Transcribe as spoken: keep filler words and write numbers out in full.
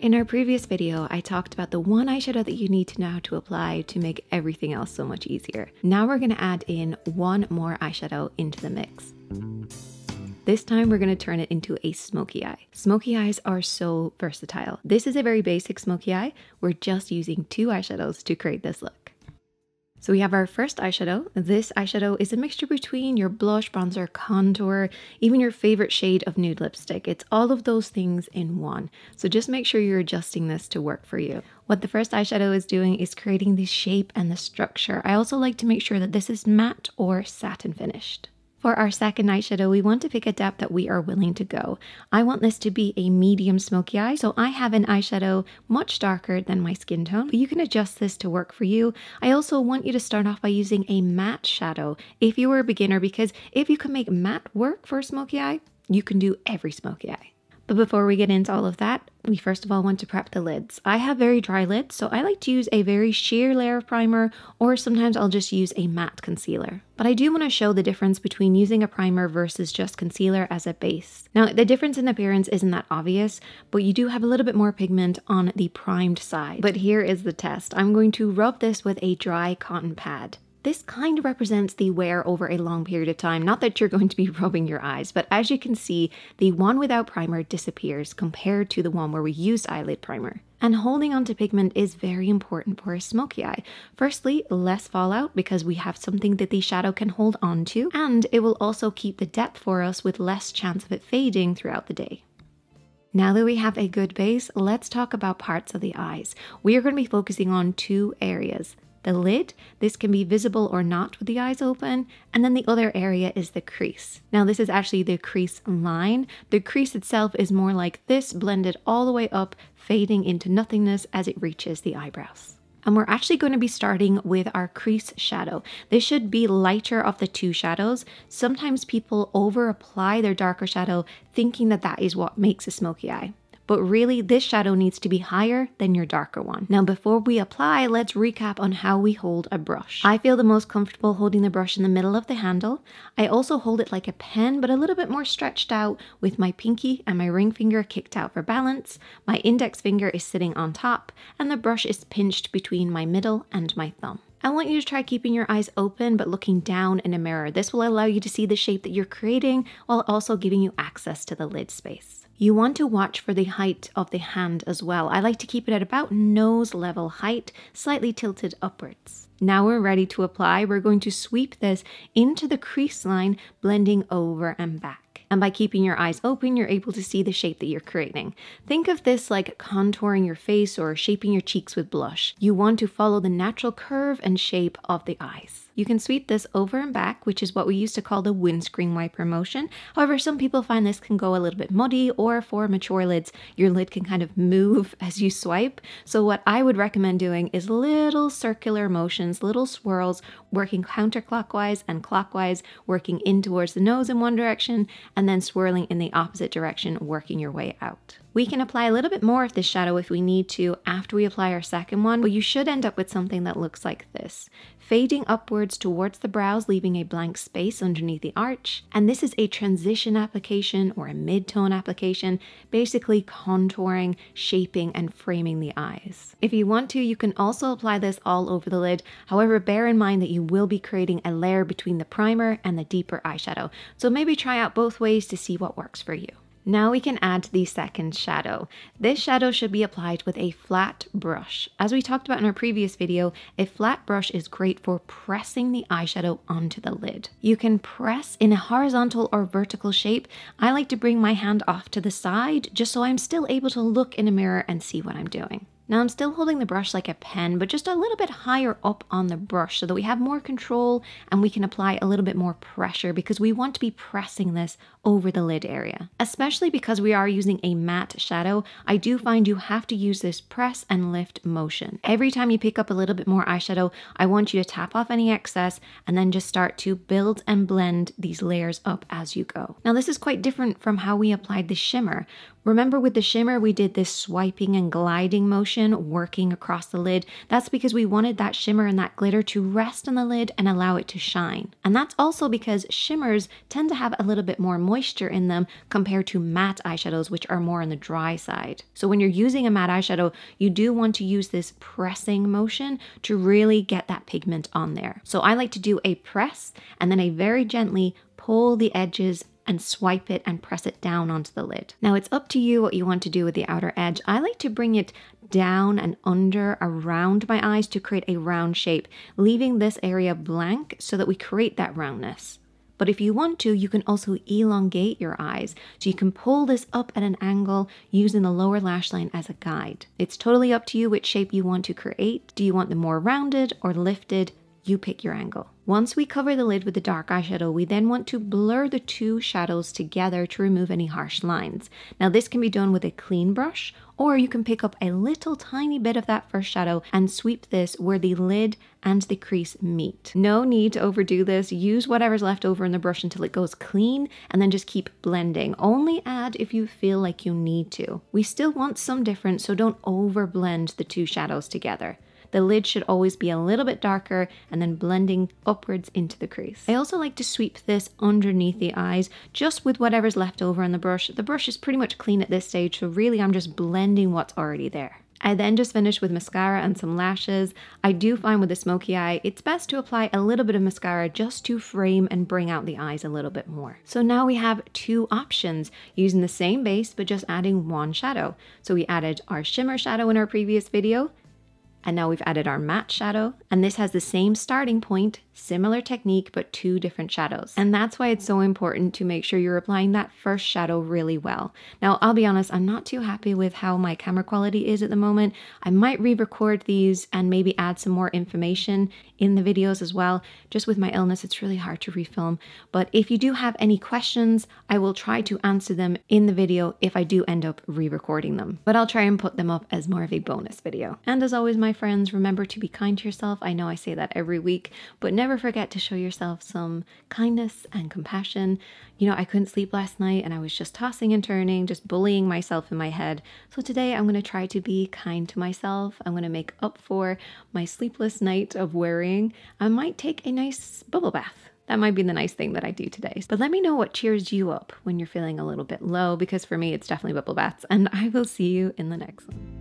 In our previous video, I talked about the one eyeshadow that you need to know how to apply to make everything else so much easier. Now we're gonna add in one more eyeshadow into the mix. This time we're gonna turn it into a smoky eye. Smoky eyes are so versatile. This is a very basic smoky eye. We're just using two eyeshadows to create this look. So we have our first eyeshadow. This eyeshadow is a mixture between your blush, bronzer, contour, even your favorite shade of nude lipstick. It's all of those things in one. So just make sure you're adjusting this to work for you. What the first eyeshadow is doing is creating the shape and the structure. I also like to make sure that this is matte or satin finished. For our second eyeshadow, we want to pick a depth that we are willing to go. I want this to be a medium smoky eye, so I have an eyeshadow much darker than my skin tone, but you can adjust this to work for you. I also want you to start off by using a matte shadow if you are a beginner, because if you can make matte work for a smoky eye, you can do every smoky eye. But before we get into all of that, we first of all want to prep the lids. I have very dry lids, so I like to use a very sheer layer of primer, or sometimes I'll just use a matte concealer. But I do want to show the difference between using a primer versus just concealer as a base. Now, the difference in appearance isn't that obvious, but you do have a little bit more pigment on the primed side. But here is the test. I'm going to rub this with a dry cotton pad. This kind of represents the wear over a long period of time. Not that you're going to be rubbing your eyes, but as you can see, the one without primer disappears compared to the one where we used eyelid primer. And holding on to pigment is very important for a smoky eye. Firstly, less fallout because we have something that the shadow can hold on to, and it will also keep the depth for us with less chance of it fading throughout the day. Now that we have a good base, let's talk about parts of the eyes. We are going to be focusing on two areas. The lid, this can be visible or not with the eyes open, and then the other area is the crease. Now this is actually the crease line. The crease itself is more like this, blended all the way up, fading into nothingness as it reaches the eyebrows. And we're actually going to be starting with our crease shadow. This should be lighter of the two shadows. Sometimes people over apply their darker shadow thinking that that is what makes a smoky eye. But really, this shadow needs to be higher than your darker one. Now, before we apply, let's recap on how we hold a brush. I feel the most comfortable holding the brush in the middle of the handle. I also hold it like a pen, but a little bit more stretched out with my pinky and my ring finger kicked out for balance. My index finger is sitting on top, and the brush is pinched between my middle and my thumb. I want you to try keeping your eyes open but looking down in a mirror. This will allow you to see the shape that you're creating while also giving you access to the lid space. You want to watch for the height of the hand as well. I like to keep it at about nose level height, slightly tilted upwards. Now we're ready to apply. We're going to sweep this into the crease line, blending over and back. And by keeping your eyes open, you're able to see the shape that you're creating. Think of this like contouring your face or shaping your cheeks with blush. You want to follow the natural curve and shape of the eyes. You can sweep this over and back, which is what we used to call the windscreen wiper motion. However, some people find this can go a little bit muddy, or for mature lids, your lid can kind of move as you swipe. So what I would recommend doing is little circular motions, little swirls, working counterclockwise and clockwise, working in towards the nose in one direction, and then swirling in the opposite direction, working your way out. We can apply a little bit more of this shadow if we need to after we apply our second one, but you should end up with something that looks like this. Fading upwards towards the brows, leaving a blank space underneath the arch. And this is a transition application or a mid-tone application, basically contouring, shaping, and framing the eyes. If you want to, you can also apply this all over the lid. However, bear in mind that you will be creating a layer between the primer and the deeper eyeshadow. So maybe try out both ways to see what works for you. Now we can add the second shadow. This shadow should be applied with a flat brush. As we talked about in our previous video, a flat brush is great for pressing the eyeshadow onto the lid. You can press in a horizontal or vertical shape. I like to bring my hand off to the side just so I'm still able to look in a mirror and see what I'm doing. Now I'm still holding the brush like a pen, but just a little bit higher up on the brush so that we have more control and we can apply a little bit more pressure, because we want to be pressing this over the lid area. Especially because we are using a matte shadow, I do find you have to use this press and lift motion. Every time you pick up a little bit more eyeshadow, I want you to tap off any excess and then just start to build and blend these layers up as you go. Now this is quite different from how we applied the shimmer. Remember with the shimmer, we did this swiping and gliding motion. reflection working across the lid. That's because we wanted that shimmer and that glitter to rest on the lid and allow it to shine. And that's also because shimmers tend to have a little bit more moisture in them compared to matte eyeshadows, which are more on the dry side. So when you're using a matte eyeshadow, you do want to use this pressing motion to really get that pigment on there. So I like to do a press and then I very gently pull the edges and swipe it and press it down onto the lid. Now it's up to you what you want to do with the outer edge. I like to bring it down and under around my eyes to create a round shape, leaving this area blank so that we create that roundness. But if you want to, you can also elongate your eyes. So you can pull this up at an angle using the lower lash line as a guide. It's totally up to you which shape you want to create. Do you want them more rounded or lifted? You pick your angle. Once we cover the lid with the dark eyeshadow, we then want to blur the two shadows together to remove any harsh lines. Now this can be done with a clean brush, or you can pick up a little tiny bit of that first shadow and sweep this where the lid and the crease meet. No need to overdo this. Use whatever's left over in the brush until it goes clean and then just keep blending. Only add if you feel like you need to. We still want some difference, so don't over blend the two shadows together. The lid should always be a little bit darker and then blending upwards into the crease. I also like to sweep this underneath the eyes just with whatever's left over on the brush. The brush is pretty much clean at this stage, so really I'm just blending what's already there. I then just finish with mascara and some lashes. I do find with the smoky eye, it's best to apply a little bit of mascara just to frame and bring out the eyes a little bit more. So now we have two options using the same base, but just adding one shadow. So we added our shimmer shadow in our previous video, and now we've added our matte shadow, and this has the same starting point, similar technique, but two different shadows. And that's why it's so important to make sure you're applying that first shadow really well. Now, I'll be honest, I'm not too happy with how my camera quality is at the moment. I might re-record these and maybe add some more information in the videos as well. Just with my illness, it's really hard to refilm. But if you do have any questions, I will try to answer them in the video if I do end up re-recording them. But I'll try and put them up as more of a bonus video. And as always, my My friends, remember to be kind to yourself. I know I say that every week, but never forget to show yourself some kindness and compassion. You know, I couldn't sleep last night and I was just tossing and turning, just bullying myself in my head. So today I'm going to try to be kind to myself. I'm going to make up for my sleepless night of worrying. I might take a nice bubble bath. That might be the nice thing that I do today. But let me know what cheers you up when you're feeling a little bit low, because for me, it's definitely bubble baths, and I will see you in the next one.